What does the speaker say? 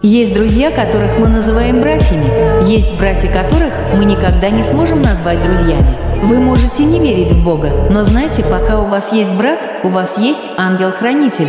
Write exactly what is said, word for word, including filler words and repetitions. Есть друзья, которых мы называем братьями, есть братья, которых мы никогда не сможем назвать друзьями. Вы можете не верить в Бога, но знайте, пока у вас есть брат, у вас есть ангел-хранитель.